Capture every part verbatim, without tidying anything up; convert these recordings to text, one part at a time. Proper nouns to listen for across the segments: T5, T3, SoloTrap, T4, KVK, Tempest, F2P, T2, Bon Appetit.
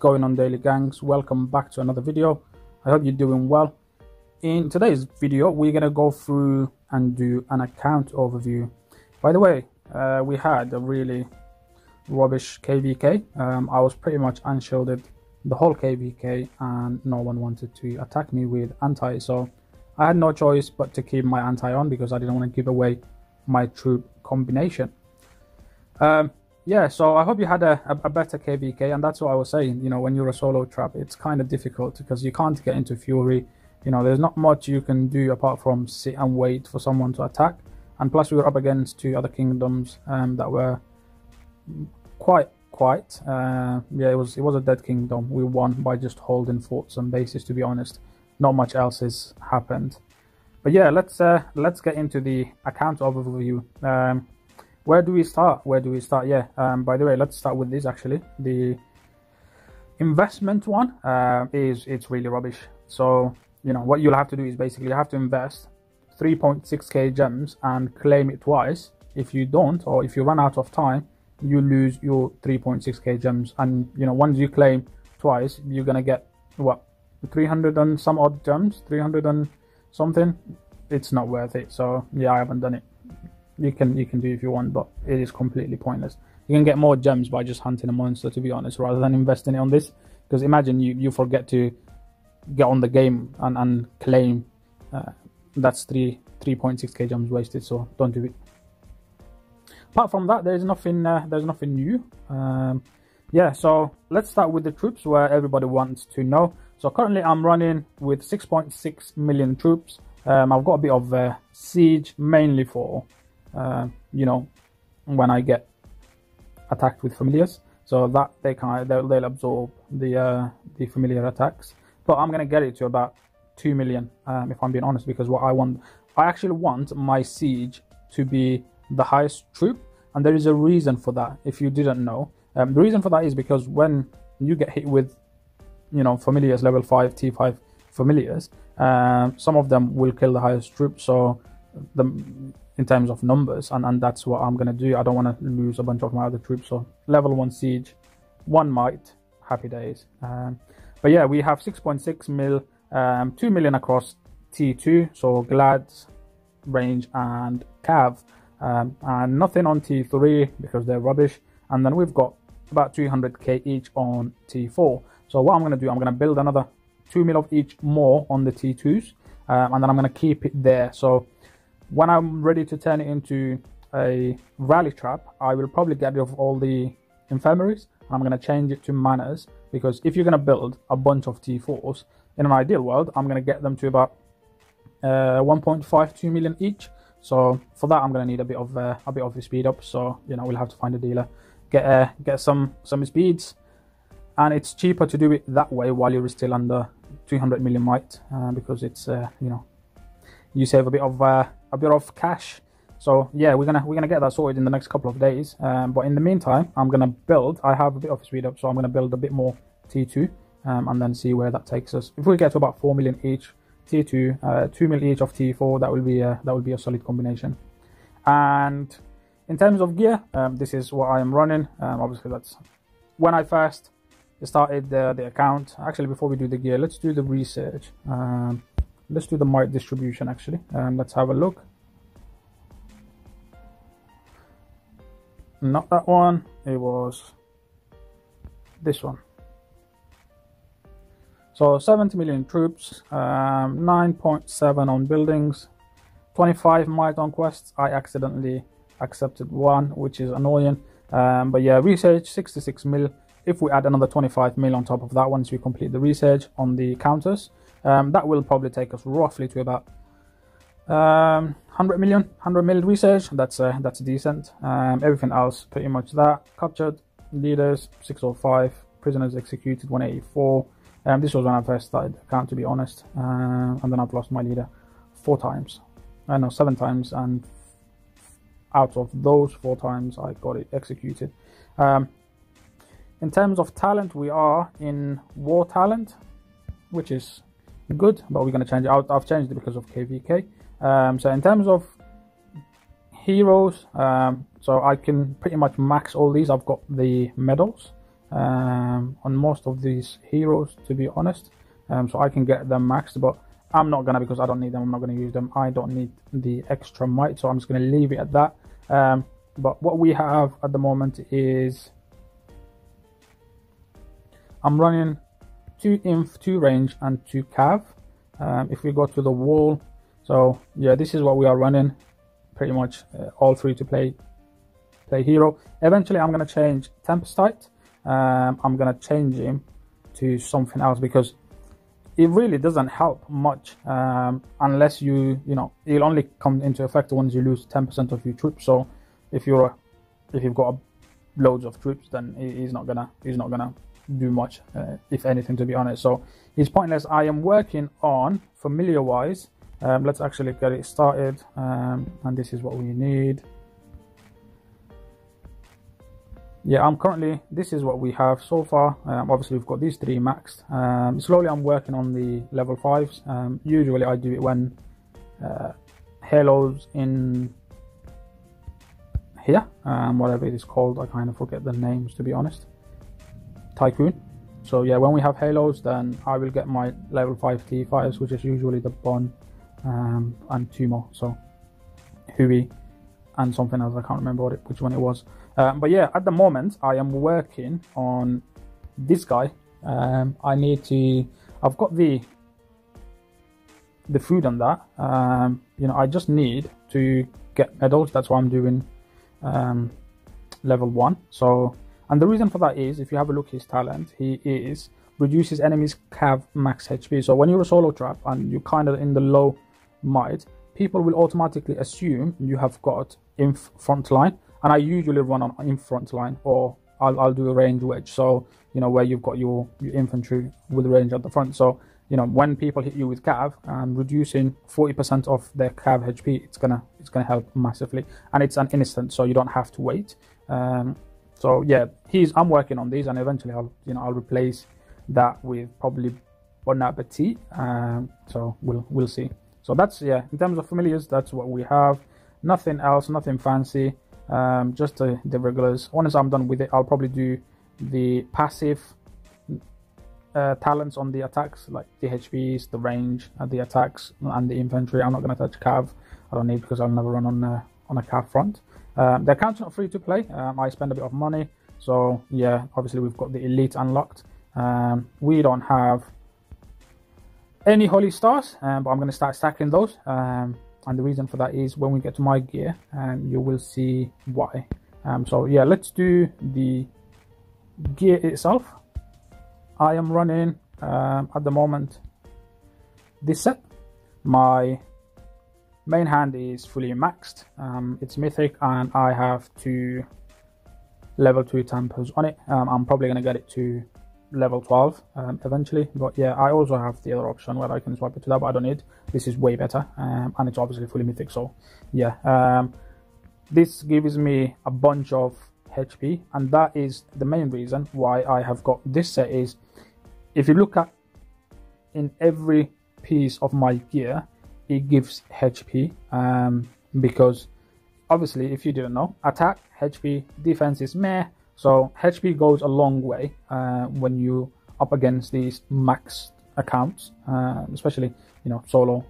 Going on, daily gangs, welcome back to another video. I hope you're doing well. In today's video we're going to go through and do an account overview. By the way, uh, we had a really rubbish K V K. um, I was pretty much unshielded the whole K V K and no one wanted to attack me with anti, so I had no choice but to keep my anti on because I didn't want to give away my troop combination. um, Yeah, so I hope you had a, a better K V K, and that's what I was saying. You know, when you're a solo trap, it's kind of difficult because you can't get into fury. You know, there's not much you can do apart from sit and wait for someone to attack. And plus, we were up against two other kingdoms um, that were quite, quite. Uh, yeah, it was it was a dead kingdom. We won by just holding forts and bases. To be honest, not much else has happened. But yeah, let's uh, let's get into the account overview. Um, Where do we start? Where do we start? Yeah, um, by the way, let's start with this actually. The investment one uh, is, it's really rubbish. So, you know, what you'll have to do is basically you have to invest three point six K gems and claim it twice. If you don't, or if you run out of time, you lose your three point six K gems. And, you know, once you claim twice, you're going to get, what, three hundred and some odd gems? three hundred and something? It's not worth it. So, yeah, I haven't done it. You can you can do if you want, but it is completely pointless. You can get more gems by just hunting a monster, to be honest, rather than investing it on this. Because imagine you, you forget to get on the game and, and claim. Uh, that's three point six K gems wasted, so don't do it. Apart from that, there's nothing, uh, there's nothing new. Um, yeah, so let's start with the troops where everybody wants to know. So currently I'm running with six point six million troops. Um, I've got a bit of uh, siege, mainly for... Uh, you know, when I get attacked with familiars, so that they can they'll, they'll absorb the uh, the familiar attacks. But I'm gonna get it to about two million, um, if I'm being honest, because what I want, I actually want my siege to be the highest troop, and there is a reason for that. If you didn't know, um, the reason for that is because when you get hit with, you know, familiars level five T five familiars, uh, some of them will kill the highest troop. So the in terms of numbers, and, and that's what I'm going to do. I don't want to lose a bunch of my other troops. So level one siege, one might, happy days. Um, but yeah, we have six point six mil, um, two million across T two, so Glad's, Range and Cav, um, and nothing on T three because they're rubbish. And then we've got about two hundred K each on T four. So what I'm going to do, I'm going to build another two mil of each more on the T twos, um, and then I'm going to keep it there. So when I'm ready to turn it into a rally trap, I will probably get rid of all the infirmaries and I'm going to change it to manors, because if you're going to build a bunch of T fours, in an ideal world, I'm going to get them to about uh, one point five two million each. So for that, I'm going to need a bit of uh, a bit of a speed up. So, you know, we'll have to find a dealer, get uh, get some some speeds, and it's cheaper to do it that way while you're still under two hundred million might, uh, because it's uh, you know, you save a bit of uh, a bit of cash. So yeah, we're gonna we're gonna get that sorted in the next couple of days. Um, but in the meantime, I'm gonna build. I have a bit of a speed up, so I'm gonna build a bit more T two, um, and then see where that takes us. If we get to about four million each T two, uh, two million each of T four, that will be a, that will be a solid combination. And in terms of gear, um, this is what I am running. Um, obviously, that's when I first started the, the account. Actually, before we do the gear, let's do the research. Um, Let's do the might distribution actually. Um, let's have a look. Not that one. It was this one. So seventy million troops, um, nine point seven on buildings, twenty-five might on quests. I accidentally accepted one, which is annoying. Um, but yeah, research sixty-six mil. If we add another twenty-five mil on top of that once we complete the research on the counters, um, that will probably take us roughly to about um, one hundred million, one hundred mil research. That's uh, that's decent. Um, everything else, pretty much that. Captured leaders, six oh five. Prisoners executed, one eighty-four. Um, this was when I first started the account, to be honest. Um, and then I've lost my leader four times. I know, seven times. And out of those four times, I got it executed. Um, In terms of talent, we are in war talent. which is good, but we're going to change it out. I've changed it because of K V K. Um, so in terms of heroes, um, so I can pretty much max all these. I've got the medals um, on most of these heroes, to be honest, um, so I can get them maxed, but I'm not going to, because I don't need them. I'm not going to use them. I don't need the extra might, so I'm just going to leave it at that. Um, but what we have at the moment is I'm running two inf, two range, and two cav. Um, if we go to the wall, so yeah, this is what we are running, pretty much uh, all three to play play hero. Eventually, I'm going to change Tempest. Um, I'm going to change him to something else because it really doesn't help much um, unless you, you know, it'll only come into effect once you lose ten percent of your troops. So if you're, if you've got loads of troops, then he's not gonna, he's not gonna do much, uh, if anything, to be honest. So it's pointless. I am working on familiar wise. Um, let's actually get it started. Um, and this is what we need. Yeah, I'm currently, this is what we have so far. Um, obviously, we've got these three maxed. Um, slowly, I'm working on the level fives. Um, usually, I do it when uh, Halo's in here, um, whatever it is called. I kind of forget the names, to be honest. Tycoon. So yeah, when we have Halos, then I will get my level five T fives, which is usually the Bon um, and two more. So Hui and something else. I can't remember what it, which one it was. Um, but yeah, at the moment I am working on this guy. Um, I need to. I've got the the food on that. Um, you know, I just need to get medals. That's why I'm doing um, level one. So, and the reason for that is, if you have a look at his talent, he is reduces enemies' cav max H P. So when you're a solo trap and you're kind of in the low might, people will automatically assume you have got inf frontline. And I usually run on in front line, or I'll, I'll do a range wedge. So, you know, where you've got your, your infantry with range at the front. So, you know, when people hit you with cav and reducing forty percent of their cav H P, it's gonna it's gonna help massively. And it's an instant, so you don't have to wait. Um, so yeah, he's I'm working on these, and eventually I'll you know I'll replace that with probably Bon Appetit. Um, so we'll we'll see. So that's, yeah, in terms of familiars, that's what we have. Nothing else, nothing fancy. Um, just the, the regulars. Once I'm done with it, I'll probably do the passive uh, talents on the attacks, like the H Ps, the range, and the attacks, and the infantry. I'm not going to touch cav. I don't need, because I'll never run on a, on a cav front. Um, the account's not free to play. Um, I spend a bit of money. So yeah, obviously we've got the elite unlocked. Um, we don't have any holy stars, um, but I'm going to start stacking those. Um, And the reason for that is, when we get to my gear, um, you will see why. Um, so yeah, let's do the gear itself. I am running um, at the moment this set. My main hand is fully maxed. Um, it's mythic, and I have two level two tempers on it. Um, I'm probably going to get it to level twelve um, eventually, but yeah, I also have the other option where I can swap it to that, but I don't need. This is way better, um, and it's obviously fully mythic, so yeah. Um, this gives me a bunch of H P, and that is the main reason why I have got this set. Is if you look at in every piece of my gear, it gives H P, um, because obviously, if you didn't know, attack H P, defense is meh. So H P goes a long way uh, when you up against these maxed accounts, uh, especially, you know, solo.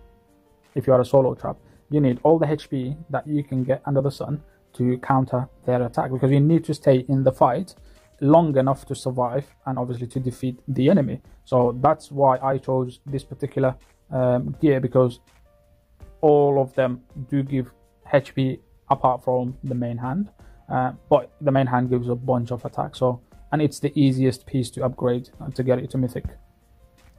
If you are a solo trap, you need all the H P that you can get under the sun to counter their attack, because you need to stay in the fight long enough to survive and obviously to defeat the enemy. So that's why I chose this particular um, gear, because all of them do give H P apart from the main hand. Uh, but the main hand gives a bunch of attacks, so, and it's the easiest piece to upgrade and to get it to mythic.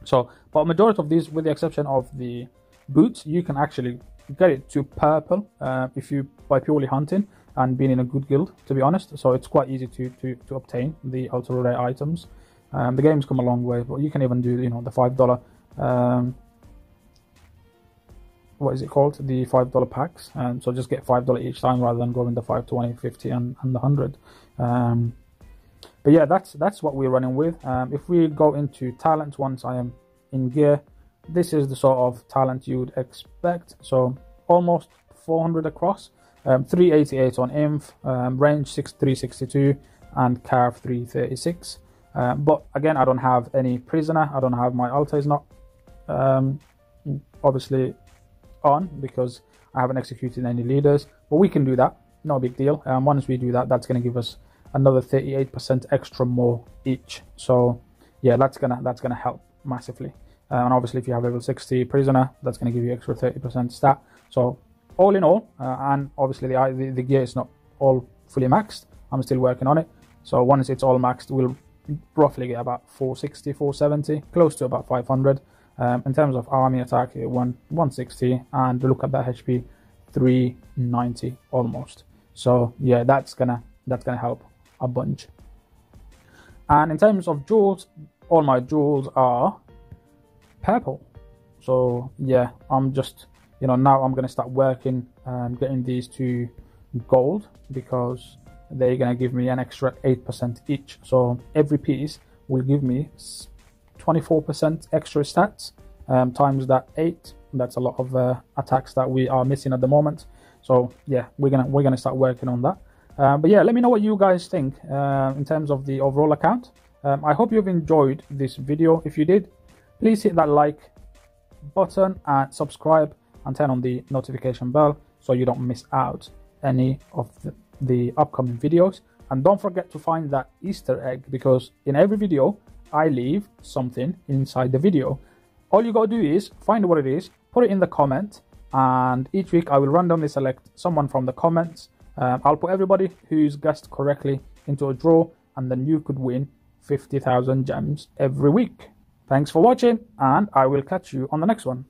So, but majority of these, with the exception of the boots, you can actually get it to purple uh, if you by purely hunting and being in a good guild, to be honest. So it's quite easy to to, to obtain the ultra rare items. Um, the game's come a long way, but you can even do, you know, the five dollar um, what is it called, the five dollar packs, and um, so just get five dollar each time rather than going the five, twenty, fifty and, and the hundred. Um but yeah, that's that's what we're running with. Um if we go into talent, once I am in gear, this is the sort of talent you would expect. So almost four hundred across, um, three eighty-eight on I M F, um, range six three sixty-two and carve three thirty-six. Um, but again, I don't have any prisoner, I don't have my alta is not um, obviously on because I haven't executed any leaders, but we can do that, no big deal. And um, once we do that, that's going to give us another thirty-eight percent extra more each. So yeah, that's gonna that's gonna help massively. Uh, and obviously if you have level sixty prisoner, that's gonna give you extra thirty percent stat. So all in all, uh, and obviously the, the the gear is not all fully maxed, I'm still working on it. So once it's all maxed, we'll roughly get about four sixty, four seventy, close to about five hundred. Um, in terms of army attack, it won one sixty, and look at that H P, three ninety almost. So yeah, that's gonna that's gonna help a bunch. And in terms of jewels, all my jewels are purple. So yeah, I'm just, you know, now I'm gonna start working and getting these two gold, because they're gonna give me an extra eight percent each. So every piece will give me twenty-four percent extra stats, um, times that eight. That's a lot of uh, attacks that we are missing at the moment. So yeah, we're gonna we're gonna start working on that. Uh, but yeah, let me know what you guys think uh, in terms of the overall account. Um, I hope you've enjoyed this video. If you did, please hit that like button and subscribe and turn on the notification bell so you don't miss out any of the, the upcoming videos. And don't forget to find that Easter egg, because in every video, I leave something inside the video. All you gotta do is find what it is, put it in the comment, and each week I will randomly select someone from the comments. Um, I'll put everybody who's guessed correctly into a draw, and then you could win fifty thousand gems every week. Thanks for watching, and I will catch you on the next one.